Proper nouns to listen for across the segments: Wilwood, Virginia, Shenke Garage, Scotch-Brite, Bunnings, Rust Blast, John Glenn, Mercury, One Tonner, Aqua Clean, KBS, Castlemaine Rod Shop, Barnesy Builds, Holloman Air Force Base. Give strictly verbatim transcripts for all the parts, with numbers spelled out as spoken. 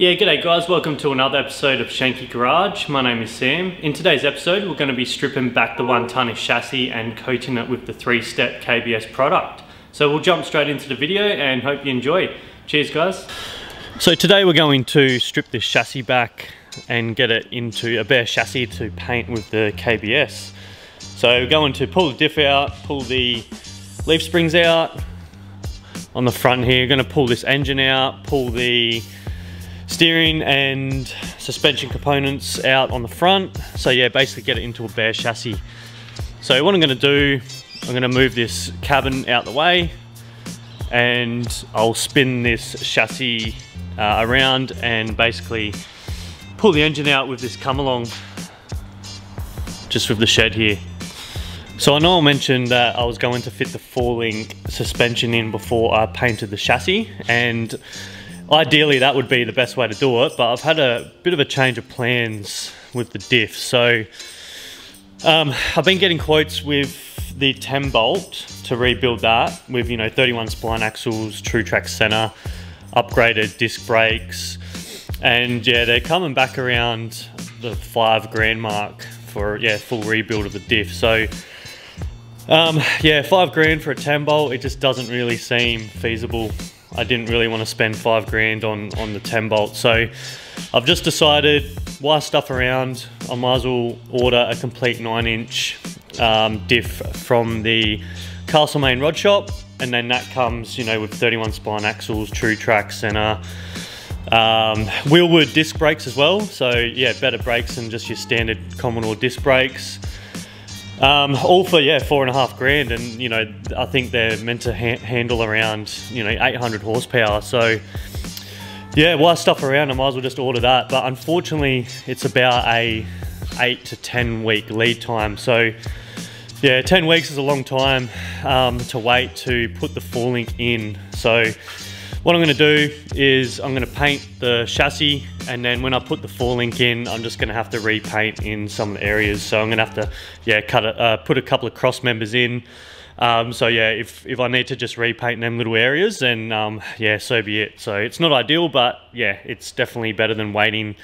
Yeah, g'day guys, welcome to another episode of Shenke Garage. My name is Sam. In today's episode, we're going to be stripping back the one tonnish chassis and coating it with the three-step K B S product. So we'll jump straight into the video and hope you enjoy. Cheers guys. So today we're going to strip this chassis back and get it into a bare chassis to paint with the K B S. So we're going to pull the diff out, pull the leaf springs out on the front here. We're going to pull this engine out, pull the steering and suspension components out on the front. So yeah, basically get it into a bare chassis. So what I'm going to do, I'm going to move this cabin out the way and I'll spin this chassis uh, around and basically pull the engine out with this come along, just with the shed here. So I know I mentioned that I was going to fit the four link suspension in before I painted the chassis, and ideally that would be the best way to do it, but I've had a bit of a change of plans with the diff. So um, I've been getting quotes with the ten bolt to rebuild that with, you know, thirty-one spline axles, true track center, upgraded disc brakes, and yeah, they're coming back around the five grand mark for, yeah, full rebuild of the diff. So um, yeah, five grand for a ten bolt, it just doesn't really seem feasible. I didn't really want to spend five grand on, on the ten bolt. So I've just decided, why stuff around? I might as well order a complete nine inch um, diff from the Castlemaine Rod Shop. And then that comes, you know, with thirty-one spline axles, true track center, um, Wilwood disc brakes as well. So yeah, better brakes than just your standard Commodore disc brakes. Um, all for, yeah, four and a half grand, and you know, I think they're meant to ha handle around, you know, eight hundred horsepower. So yeah, why stuff around? I might as well just order that. But unfortunately, it's about a eight to ten week lead time. So yeah, ten weeks is a long time um, to wait to put the four link in. So what I'm gonna do is I'm gonna paint the chassis, and then when I put the four link in, I'm just gonna have to repaint in some areas. So I'm gonna have to, yeah, cut a, uh, put a couple of cross members in. Um, so yeah, if, if I need to just repaint them little areas, then um, yeah, so be it. So it's not ideal, but yeah, it's definitely better than waiting,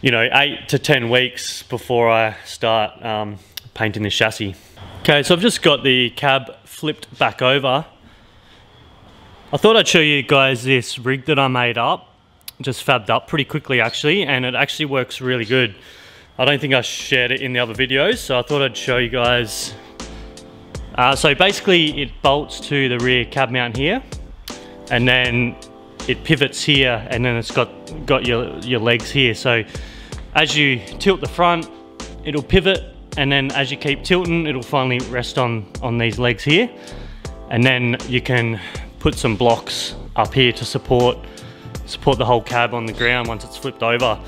you know, eight to ten weeks before I start um, painting the chassis. Okay, so I've just got the cab flipped back over. I thought I'd show you guys this rig that I made up, just fabbed up pretty quickly actually, and it actually works really good. I don't think I shared it in the other videos, so I thought I'd show you guys. Uh, so basically it bolts to the rear cab mount here, and then it pivots here, and then it's got, got your, your legs here. So as you tilt the front, it'll pivot, and then as you keep tilting, it'll finally rest on, on these legs here. And then you can put some blocks up here to support support the whole cab on the ground once it's flipped over.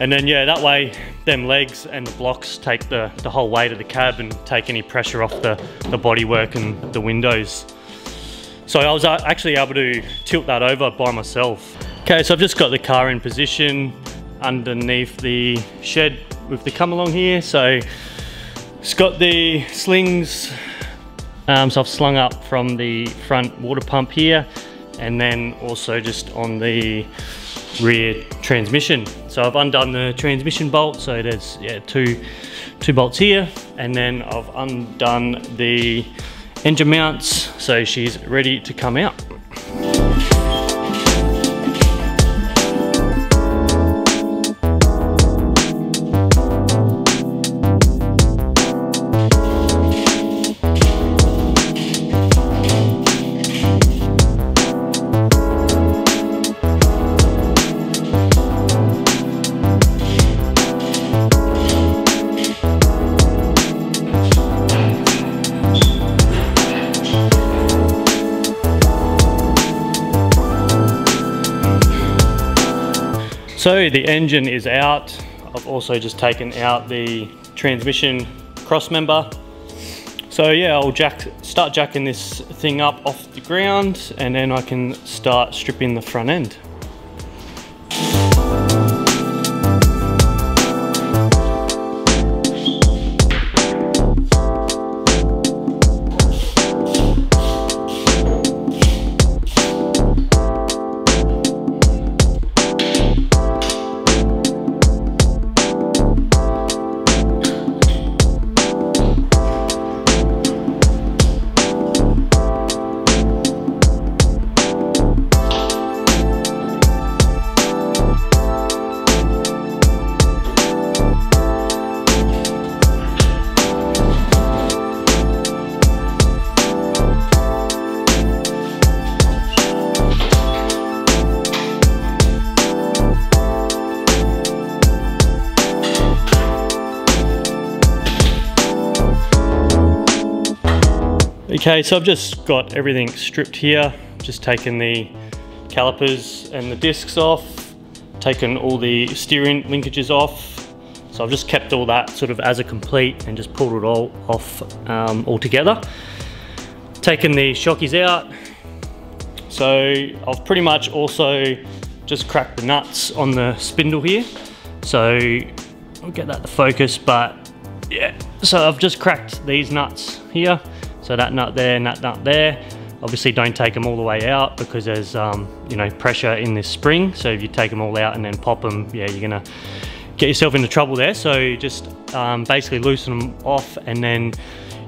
And then yeah, that way them legs and the blocks take the, the whole weight of the cab and take any pressure off the, the bodywork and the windows. So I was actually able to tilt that over by myself. Okay, so I've just got the car in position underneath the shed with the come along here. So it's got the slings. Um, so I've slung up from the front water pump here, and then also just on the rear transmission. So I've undone the transmission bolt, so there's yeah, two, two bolts here, and then I've undone the engine mounts, so she's ready to come out. So the engine is out. I've also just taken out the transmission cross member. So yeah, I'll jack, start jacking this thing up off the ground, and then I can start stripping the front end. Okay, so I've just got everything stripped here, just taken the calipers and the discs off, taken all the steering linkages off. So I've just kept all that sort of as a complete and just pulled it all off um, all together. Taken the shockies out. So I've pretty much also just cracked the nuts on the spindle here. So I'll get that to focus, but yeah. So I've just cracked these nuts here. So that nut there and that nut there. Obviously don't take them all the way out because there's um, you know, pressure in this spring. So if you take them all out and then pop them, yeah, you're gonna get yourself into trouble there. So just um, basically loosen them off, and then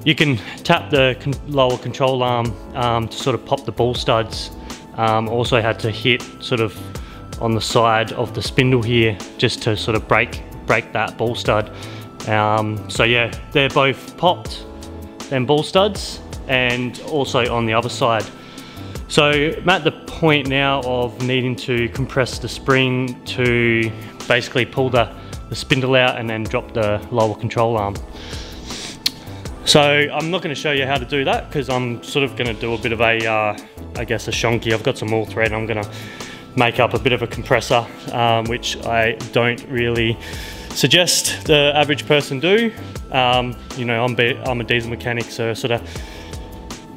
you can tap the con lower control arm um, to sort of pop the ball studs. Um, also had to hit sort of on the side of the spindle here just to sort of break, break that ball stud. Um, so yeah, they're both popped, them ball studs, and also on the other side. So I'm at the point now of needing to compress the spring to basically pull the, the spindle out and then drop the lower control arm. So I'm not going to show you how to do that because I'm sort of going to do a bit of a, uh, I guess a Shenke. I've got some more thread. I'm going to make up a bit of a compressor, um, which I don't really suggest the average person do. Um, you know, I'm, be I'm a diesel mechanic, so I sort of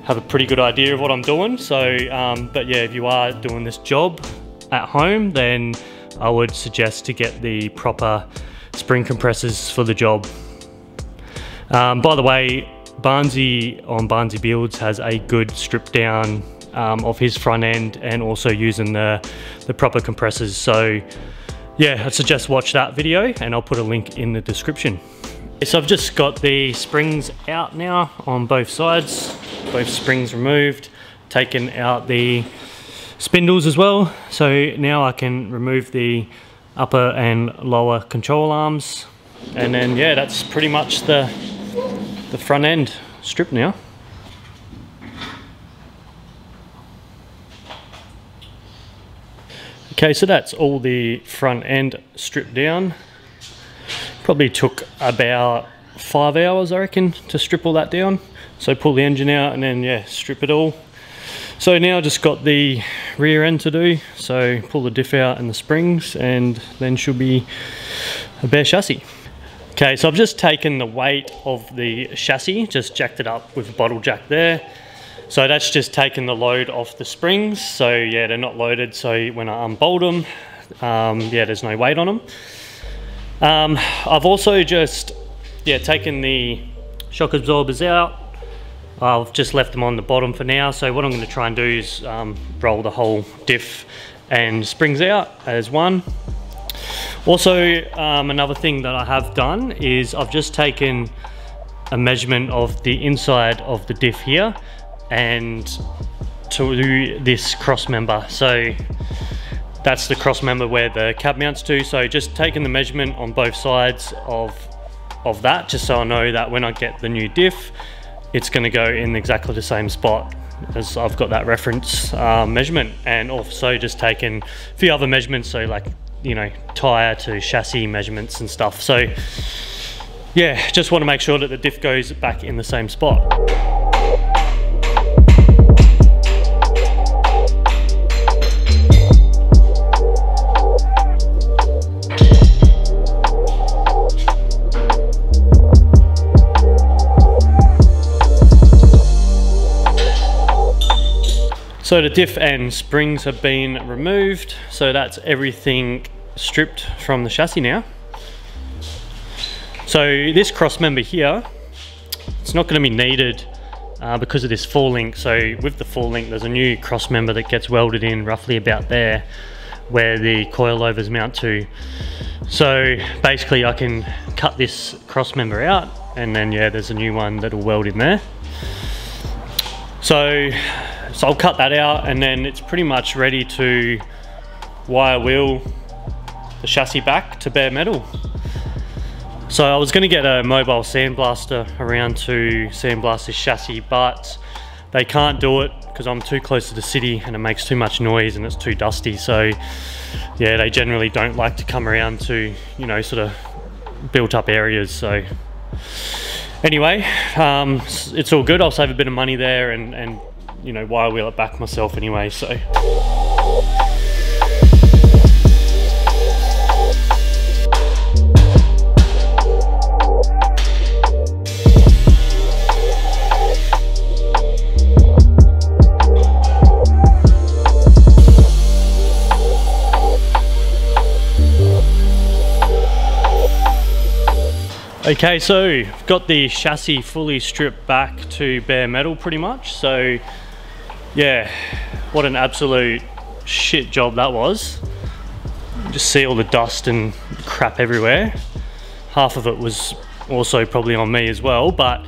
have a pretty good idea of what I'm doing. So, um, but yeah, if you are doing this job at home, then I would suggest to get the proper spring compressors for the job. Um, by the way, Barnesy on Barnesy Builds has a good strip down um, of his front end, and also using the, the proper compressors. So yeah, I'd suggest watch that video, and I'll put a link in the description. So I've just got the springs out now on both sides, both springs removed, taken out the spindles as well. So now I can remove the upper and lower control arms. And then yeah, that's pretty much the the front end strip now. Okay, so that's all the front end stripped down. Probably took about five hours, I reckon, to strip all that down. So pull the engine out and then yeah, strip it all. So now I just got the rear end to do. So pull the diff out and the springs, and then should be a bare chassis. Okay, so I've just taken the weight of the chassis, just jacked it up with a bottle jack there. So that's just taken the load off the springs. So yeah, they're not loaded. So when I unbolt them, um, yeah, there's no weight on them. Um, I've also just, yeah, taken the shock absorbers out. I've just left them on the bottom for now. So what I'm gonna try and do is um, roll the whole diff and springs out as one. Also, um, another thing that I have done is I've just taken a measurement of the inside of the diff here and to this cross member. So that's the cross member where the cab mounts to. So just taking the measurement on both sides of, of that, just so I know that when I get the new diff, it's gonna go in exactly the same spot, as I've got that reference uh, measurement. And also just taken a few other measurements, so like, you know, tire to chassis measurements and stuff. So yeah, just want to make sure that the diff goes back in the same spot. So the diff and springs have been removed. So that's everything stripped from the chassis now. So this cross member here, it's not going to be needed uh, because of this forelink. So with the forelink, there's a new cross member that gets welded in roughly about there where the coilovers mount to. So basically I can cut this cross member out, and then yeah, there's a new one that'll weld in there. So, so I'll cut that out, and then it's pretty much ready to wire wheel the chassis back to bare metal. So I was going to get a mobile sandblaster around to sandblast this chassis, but they can't do it because I'm too close to the city and it makes too much noise and it's too dusty. So yeah, they generally don't like to come around to, you know, sort of built up areas. So anyway, um, it's all good. I'll save a bit of money there and, and you know, wire wheel it back myself anyway, so. Okay, so I've got the chassis fully stripped back to bare metal pretty much, so yeah, what an absolute shit job that was. You just see all the dust and crap everywhere. Half of it was also probably on me as well, but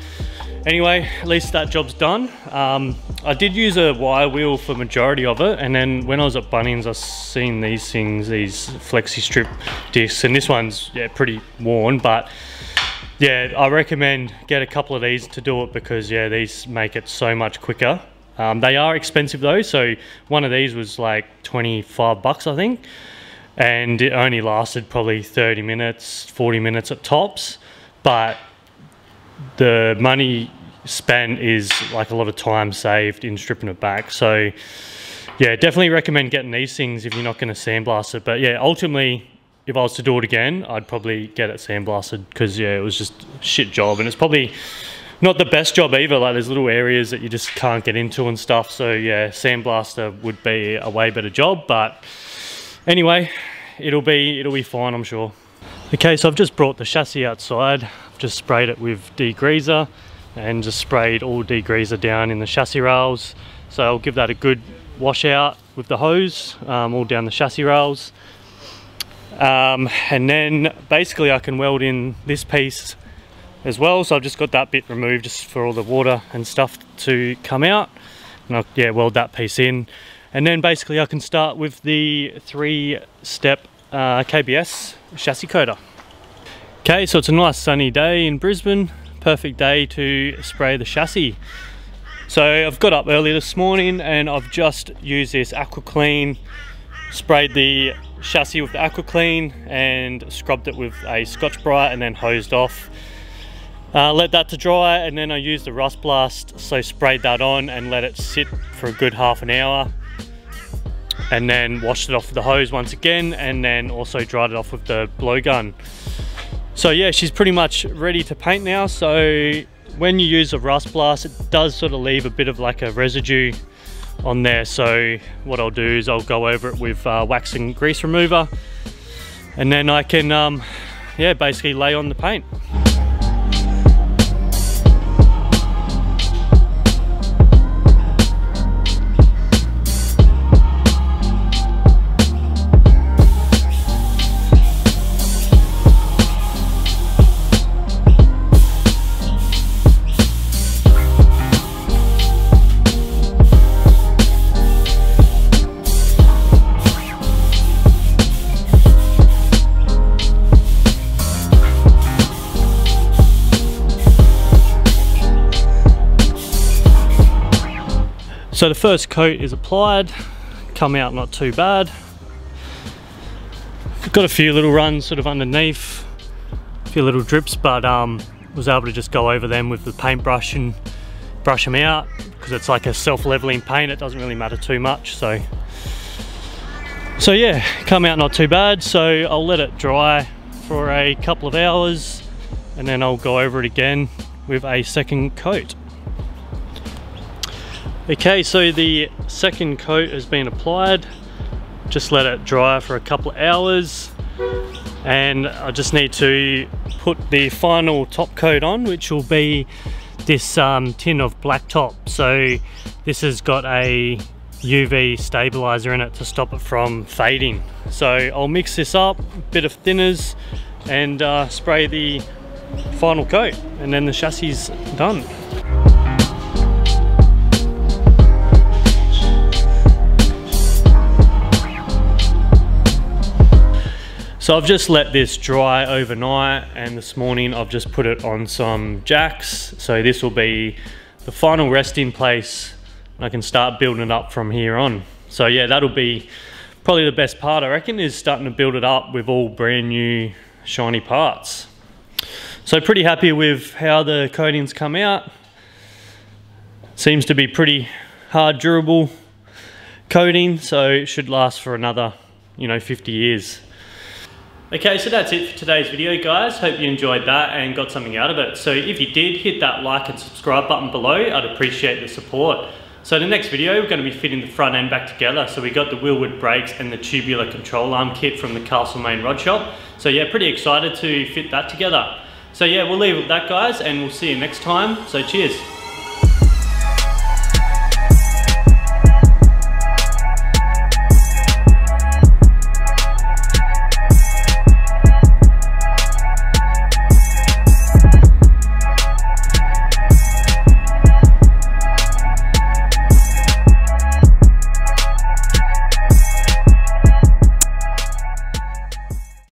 anyway, at least that job's done. Um, I did use a wire wheel for majority of it, and then when I was at Bunnings, I seen these things, these flexi strip discs, and this one's yeah pretty worn, but yeah, I recommend get a couple of these to do it because yeah, these make it so much quicker. Um, they are expensive though, so one of these was like twenty-five bucks I think, and it only lasted probably thirty minutes, forty minutes at tops, but the money spent is like a lot of time saved in stripping it back. So yeah, definitely recommend getting these things if you're not going to sandblast it. But yeah, ultimately if I was to do it again, I'd probably get it sandblasted because yeah, it was just a shit job, and it's probably not the best job either. Like there's little areas that you just can't get into and stuff, so yeah, sandblaster would be a way better job, but anyway, it'll be it'll be fine, I'm sure. Okay, so I've just brought the chassis outside. I've just sprayed it with degreaser and just sprayed all degreaser down in the chassis rails. So I'll give that a good wash out with the hose, um, all down the chassis rails. Um, and then basically I can weld in this piece as well. So I've just got that bit removed just for all the water and stuff to come out. And I'll yeah, weld that piece in. And then basically I can start with the three-step Uh, K B S chassis coater. Okay, so it's a nice sunny day in Brisbane, perfect day to spray the chassis. So I've got up early this morning and I've just used this Aqua Clean, sprayed the chassis with the Aqua Clean and scrubbed it with a Scotch-Brite and then hosed off. Uh, let that to dry, and then I used the Rust Blast, so sprayed that on and let it sit for a good half an hour, and then washed it off with the hose once again, and then also dried it off with the blowgun. So yeah, she's pretty much ready to paint now. So when you use a Rust Blast, it does sort of leave a bit of like a residue on there. So what I'll do is I'll go over it with uh, wax and grease remover, and then I can, um, yeah, basically lay on the paint. So the first coat is applied, come out not too bad. Got a few little runs sort of underneath, a few little drips, but um, was able to just go over them with the paintbrush and brush them out because it's like a self-leveling paint, it doesn't really matter too much. So, so yeah, come out not too bad. So I'll let it dry for a couple of hours and then I'll go over it again with a second coat. Okay, so the second coat has been applied. Just let it dry for a couple of hours, and I just need to put the final top coat on, which will be this um, tin of black top. So this has got a U V stabilizer in it to stop it from fading. So I'll mix this up, a bit of thinners, and uh, spray the final coat, and then the chassis is done. So I've just let this dry overnight, and this morning I've just put it on some jacks. So this will be the final rest in place, and I can start building it up from here on. So yeah, that'll be probably the best part I reckon, is starting to build it up with all brand new shiny parts. So pretty happy with how the coating's come out. Seems to be pretty hard, durable coating, so it should last for another, you know, fifty years. Okay, so that's it for today's video, guys. Hope you enjoyed that and got something out of it. So if you did, hit that like and subscribe button below. I'd appreciate the support. So in the next video, we're going to be fitting the front end back together. So we got the Wilwood brakes and the tubular control arm kit from the Castlemaine Rod Shop. So yeah, pretty excited to fit that together. So yeah, we'll leave it with that, guys, and we'll see you next time. So cheers.